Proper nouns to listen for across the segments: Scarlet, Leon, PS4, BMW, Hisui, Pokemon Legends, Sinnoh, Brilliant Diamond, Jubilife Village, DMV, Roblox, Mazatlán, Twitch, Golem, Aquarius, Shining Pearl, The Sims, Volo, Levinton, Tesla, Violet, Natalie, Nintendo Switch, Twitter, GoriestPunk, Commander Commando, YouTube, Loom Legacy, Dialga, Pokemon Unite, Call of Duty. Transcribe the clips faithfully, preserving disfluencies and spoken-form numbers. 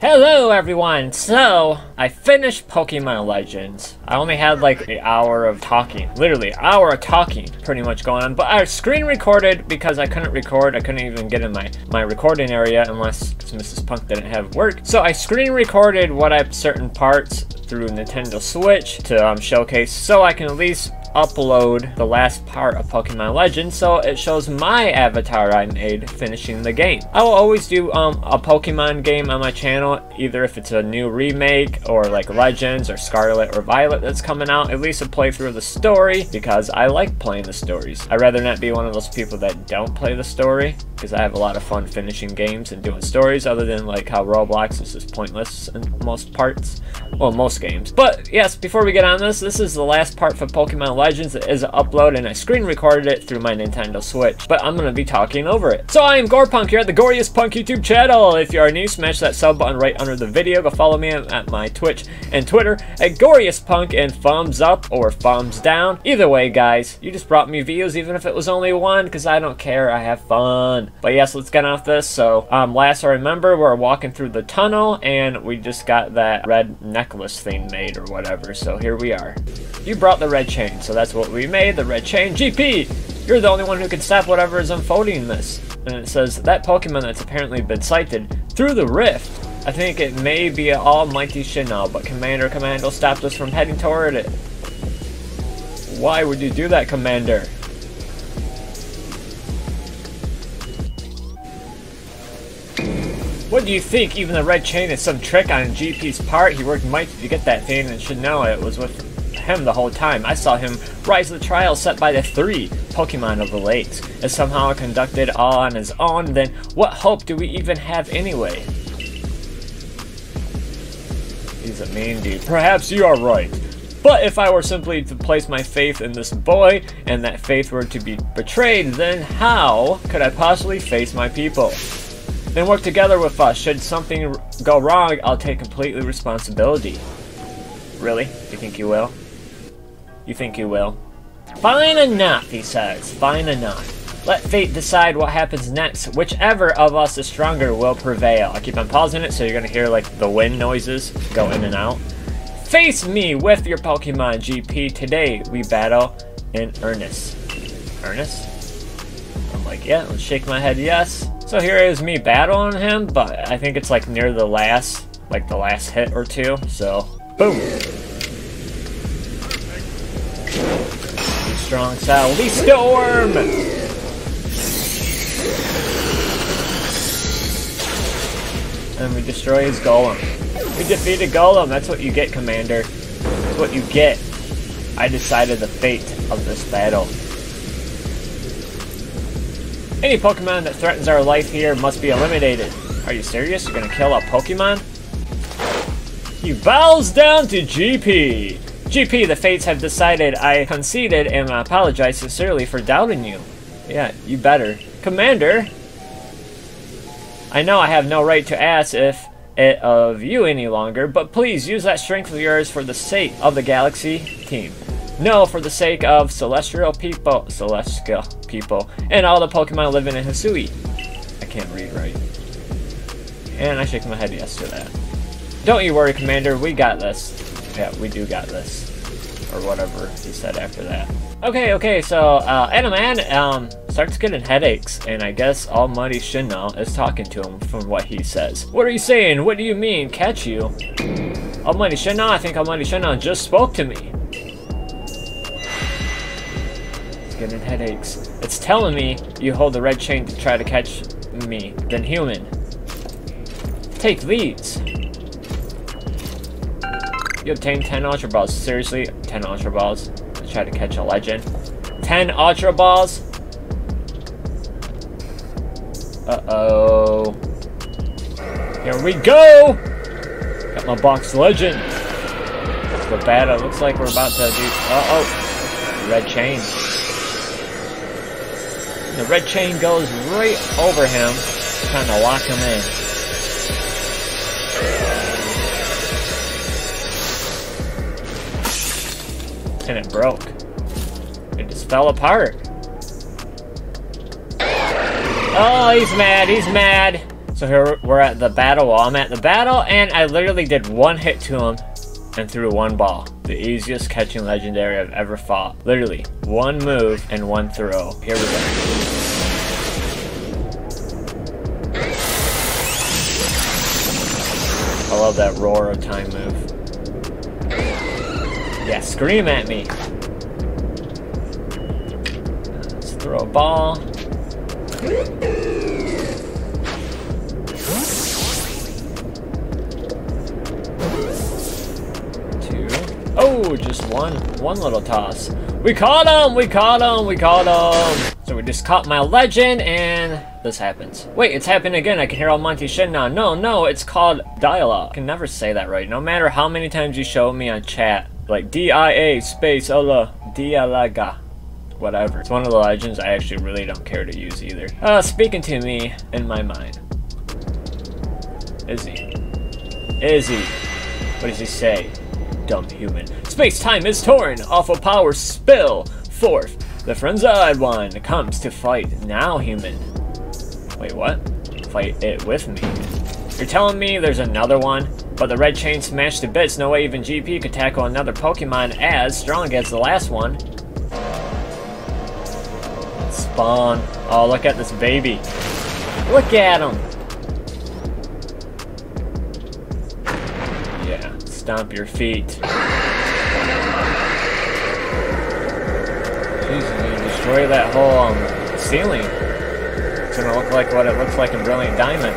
Hello everyone! So, I finished Pokemon Legends. I only had like an hour of talking, literally hour of talking pretty much going on, but I screen recorded because I couldn't record, I couldn't even get in my, my recording area unless Missus Punk didn't have work. So I screen recorded what I certain parts through Nintendo Switch to um, showcase so I can at least upload the last part of Pokemon Legends, so it shows my avatar I made finishing the game. I will always do um, a Pokemon game on my channel, either if it's a new remake or like Legends or Scarlet or Violet that's coming out, at least a playthrough of the story, because I like playing the stories. I'd rather not be one of those people that don't play the story, because I have a lot of fun finishing games and doing stories, other than like how Roblox is just pointless in most parts, well, most games. But yes, before we get on this, this is the last part for Pokemon Legends that is an upload, and I screen recorded it through my Nintendo Switch, but I'm going to be talking over it. So I am GoriestPunk here at the GoriestPunk YouTube channel. If you are new, smash that sub button right under the video. Go follow me at my Twitch and Twitter at GoriestPunk, and thumbs up or thumbs down. Either way, guys, you just brought me views, even if it was only one, because I don't care. I have fun. But yes, let's get off this. So um, last I remember, we were walking through the tunnel and we just got that red necklace thing made or whatever. So here we are. You brought the red chain, so that's what we made, the red chain. G P, you're the only one who can stop whatever is unfolding this. And it says that Pokemon that's apparently been sighted through the rift. I think it may be an Almighty Sinnoh, but Commander Commando stopped us from heading toward it. Why would you do that, Commander? What do you think? Even the red chain is some trick on G P's part. He worked mighty to get that thing and should know it was with him the whole time. I saw him rise to the trial set by the three Pokemon of the lakes, and somehow conducted all on his own. Then what hope do we even have anyway? He's a mean dude. Perhaps you are right. But if I were simply to place my faith in this boy, and that faith were to be betrayed, then how could I possibly face my people? Then work together with us. Should something go wrong, I'll take completely responsibility. Really? You think you will? You think you will? Fine enough, he says. Fine enough. Let fate decide what happens next. Whichever of us is stronger will prevail. I keep on pausing it, so you're gonna hear like the wind noises go in and out. Face me with your Pokemon, G P. Today we battle in earnest. Earnest? I'm like, yeah, let's shake my head yes. So here is me battling him, but I think it's like near the last, like the last hit or two, so boom. Strong style, Lee Storm! And we destroy his Golem. We defeated Golem, that's what you get, Commander. That's what you get. I decided the fate of this battle. Any Pokemon that threatens our life here must be eliminated. Are you serious? You're gonna kill a Pokemon? He bows down to G P. G P, the fates have decided. I conceded and I apologize sincerely for doubting you. Yeah, you better. Commander, I know I have no right to ask if it of you any longer, but please use that strength of yours for the sake of the Galaxy team. No, for the sake of celestial people, celestial people, and all the Pokemon living in Hisui. I can't read right. And I shake my head yes to that. Don't you worry, Commander, we got this. Yeah, we do got this. Or whatever he said after that. Okay, okay, so, uh, Animan, um, starts getting headaches, and I guess Almighty Sinnoh is talking to him from what he says. What are you saying? What do you mean? Catch you? Almighty Sinnoh, I think Almighty Sinnoh just spoke to me. Getting headaches. It's telling me you hold the red chain to try to catch me, then human. Take these. You obtain ten Ultra Balls. Seriously, ten Ultra Balls to try to catch a legend. ten Ultra Balls? Uh-oh. Here we go! Got my box legend. The battle. Looks like we're about to do... Uh-oh. Red chain. The red chain goes right over him, trying to lock him in. And it broke. It just fell apart. Oh, he's mad, he's mad. So here we're at the battle. Well, I'm at the battle, and I literally did one hit to him and threw one ball. The easiest catching legendary I've ever fought. Literally, one move and one throw. Here we go. I love that roar of time move. Yeah, scream at me. Let's throw a ball. Two. Oh, just one. One little toss. We caught him! We caught him! We caught him! So we just caught my legend and... this happens. Wait, it's happened again. I can hear Almighty Sinnoh. No, no, it's called Dialga. I can never say that right. No matter how many times you show me on chat. Like D I A space Ola Dialga. Whatever. It's one of the legends I actually really don't care to use either. Uh, speaking to me in my mind. Izzy. Izzy. What does he say? Dumb human. Space time is torn. Awful power spill forth. The frenzied one comes to fight now, human. Wait, what? Fight it with me. You're telling me there's another one? But the Red Chain smashed to bits. No way even G P could tackle another Pokemon as strong as the last one. Spawn. Oh, look at this baby. Look at him. Yeah, stomp your feet. Jeez, you destroy that whole um, ceiling. Gonna look like what it looks like in Brilliant Diamond.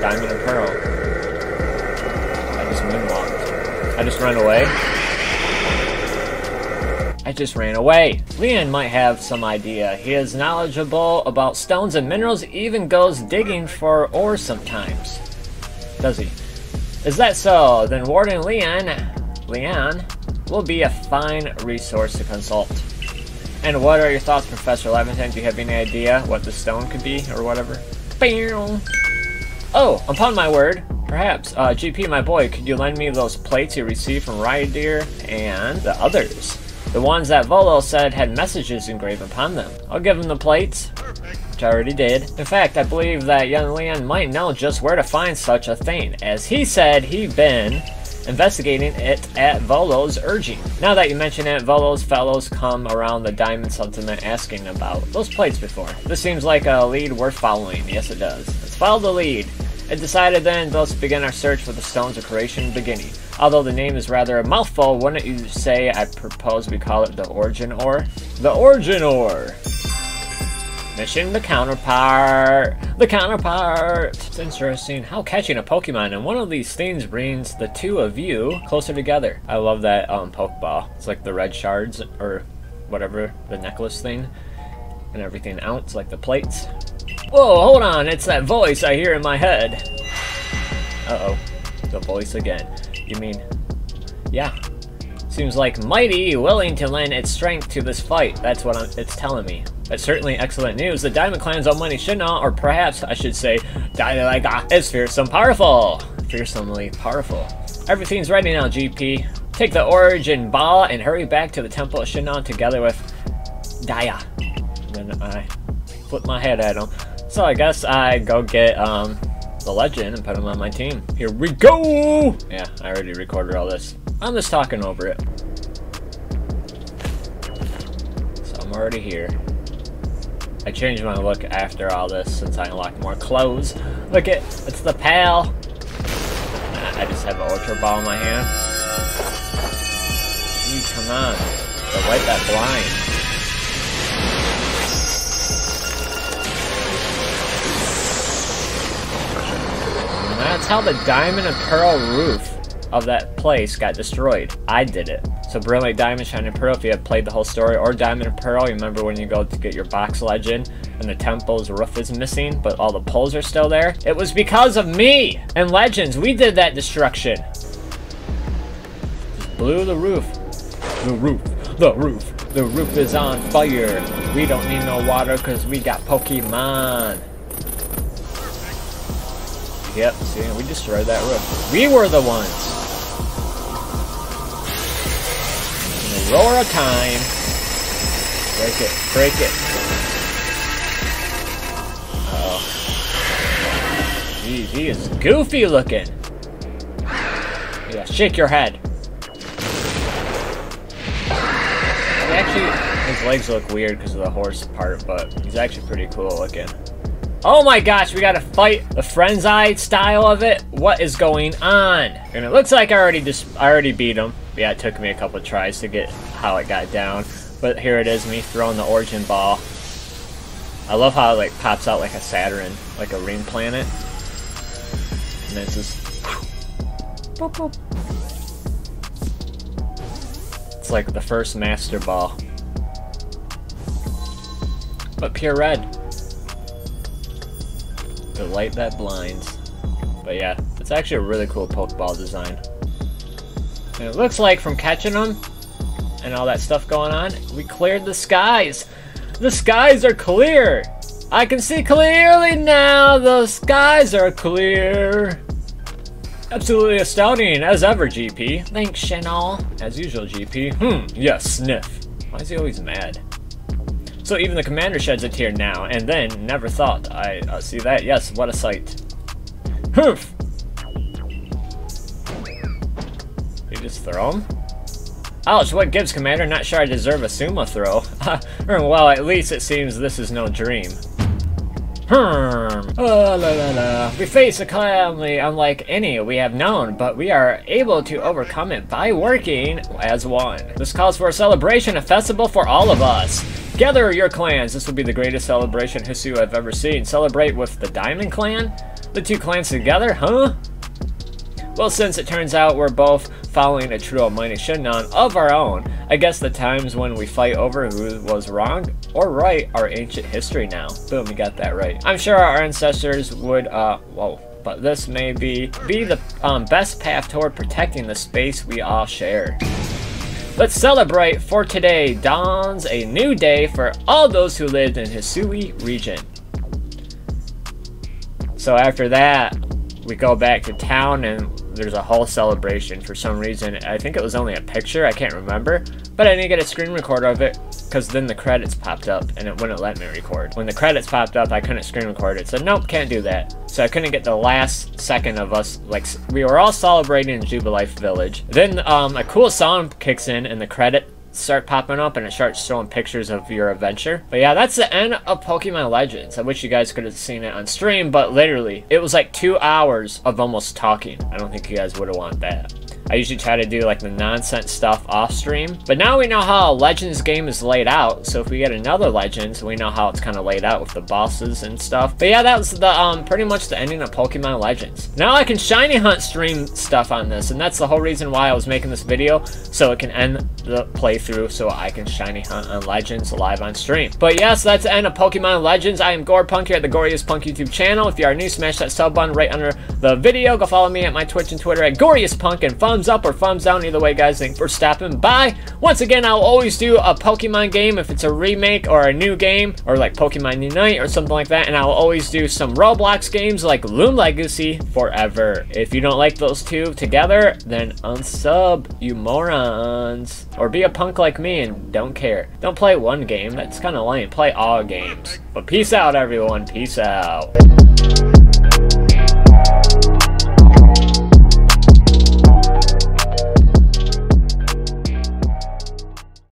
Diamond and Pearl. I just moonwalked. I just ran away. I just ran away. Leon might have some idea. He is knowledgeable about stones and minerals, even goes digging for ore sometimes. Does he? Is that so? Then Warden Leon, Leon will be a fine resource to consult. And what are your thoughts, Professor Levinton? Do you have any idea what the stone could be, or whatever? Oh, upon my word, perhaps. Uh, G P, my boy, could you lend me those plates you received from Ryder and the others? The ones that Volo said had messages engraved upon them. I'll give him the plates, which I already did. In fact, I believe that young Leon might know just where to find such a thing, as he said he'd been investigating it at Volo's urging. Now that you mention it, Volo's fellows come around the Diamond Settlement asking about those plates before. This seems like a lead worth following. Yes, it does. Let's follow the lead. It decided then, let's begin our search for the stones of creation beginning. Although the name is rather a mouthful, wouldn't you say I propose we call it the Origin Ore? The Origin Ore! Mission the counterpart! The counterpart! It's interesting how catching a Pokemon and one of these things brings the two of you closer together. I love that um, Pokeball. It's like the red shards or whatever, the necklace thing and everything else, like the plates. Whoa, hold on, it's that voice I hear in my head. Uh-oh, the voice again. You mean, yeah. Seems like mighty willing to lend its strength to this fight. That's what I'm, it's telling me. That's certainly excellent news. The Diamond Clan's Almighty Sinnoh, or perhaps I should say, Dialga, is fearsome powerful. Fearsomely powerful. Everything's ready now, G P. Take the Origin Ball and hurry back to the Temple of Sinnoh together with Dia. Then I flip my head at him. So I guess I go get um the legend and put him on my team. Here we go! Yeah, I already recorded all this. I'm just talking over it. So I'm already here. I changed my look after all this since I unlocked more clothes. Look it, it's the pal. I just have an ultra ball in my hand. Jeez, come on. So wipe that blind. That's how the Diamond and Pearl roof of that place got destroyed. I did it. So Brilliant Diamond, Shining Pearl, if you have played the whole story, or Diamond and Pearl, you remember when you go to get your box legend and the temple's roof is missing, but all the poles are still there? It was because of me and Legends. We did that destruction. Just blew the roof. The roof. The roof. The roof is on fire. We don't need no water because we got Pokemon. Yep, see, we destroyed that roof. We were the ones. In the roar of time. Break it, break it. Uh oh. Jeez, he is goofy looking. Yeah, shake your head. And actually, his legs look weird because of the horse part, but he's actually pretty cool looking. Oh my gosh, we gotta fight the Frenzied style of it. What is going on? And it looks like I already just I already beat him. Yeah, it took me a couple of tries to get how it got down. But here it is, me throwing the origin ball. I love how it like pops out like a Saturn, like a ring planet. And it's just boop, boop. It's like the first master ball. But pure red. The light that blinds. But yeah, it's actually a really cool Pokeball design. And it looks like from catching them and all that stuff going on, we cleared the skies. The skies are clear. I can see clearly now. The skies are clear. Absolutely astounding as ever, G P. Thanks, Chanel. As usual, G P. Hmm, yes, sniff. Why is he always mad? So even the commander sheds a tear now, and then never thought I uh, see that. Yes, what a sight. Hoof! You just throw him? Ouch, what gives, commander? Not sure I deserve a sumo throw. Well, at least it seems this is no dream. Hmm. Oh, la, la, la. We face a calamity unlike any we have known, but we are able to overcome it by working as one. This calls for a celebration, a festival for all of us. Gather your clans. This will be the greatest celebration Hisui I've ever seen. Celebrate with the Diamond Clan? The two clans together, huh? Well, since it turns out we're both following a true Almighty Sinnoh of our own, I guess the times when we fight over who was wrong or right are ancient history now. Boom, we got that right. I'm sure our ancestors would, uh, whoa. But this may be, be the um, best path toward protecting the space we all share. Let's celebrate, for today dawns a new day for all those who lived in Hisui region. So after that, we go back to town and there's a whole celebration for some reason. I think it was only a picture, I can't remember. But I didn't get a screen recorder of it because then the credits popped up and it wouldn't let me record. When the credits popped up, I couldn't screen record it. It said, nope, can't do that. So I couldn't get the last second of us. Like, we were all celebrating in Jubilife Village. Then um, a cool song kicks in and the credits start popping up and it starts showing pictures of your adventure. But yeah, that's the end of Pokemon Legends. I wish you guys could have seen it on stream, but literally, it was like two hours of almost talking. I don't think you guys would have wanted that. I usually try to do like the nonsense stuff off stream. But now we know how a Legends game is laid out. So if we get another Legends, we know how it's kind of laid out with the bosses and stuff. But yeah, that was the um, pretty much the ending of Pokemon Legends. Now I can shiny hunt stream stuff on this. And that's the whole reason why I was making this video. So it can end the playthrough so I can shiny hunt on Legends live on stream. But yes, that's the end of Pokemon Legends. I am GoriestPunk here at the GoriestPunk YouTube channel. If you are new, smash that sub button right under the video. Go follow me at my Twitch and Twitter at GoriestPunk and follow thumbs up or thumbs down. Either way, guys, thanks for stopping by. Once again, I'll always do a Pokemon game if it's a remake or a new game or like Pokemon Unite or something like that. And I'll always do some Roblox games like Loom Legacy forever. If you don't like those two together, then unsub, you morons. Or be a punk like me and don't care. Don't play one game. That's kind of lame. Play all games. But peace out, everyone. Peace out.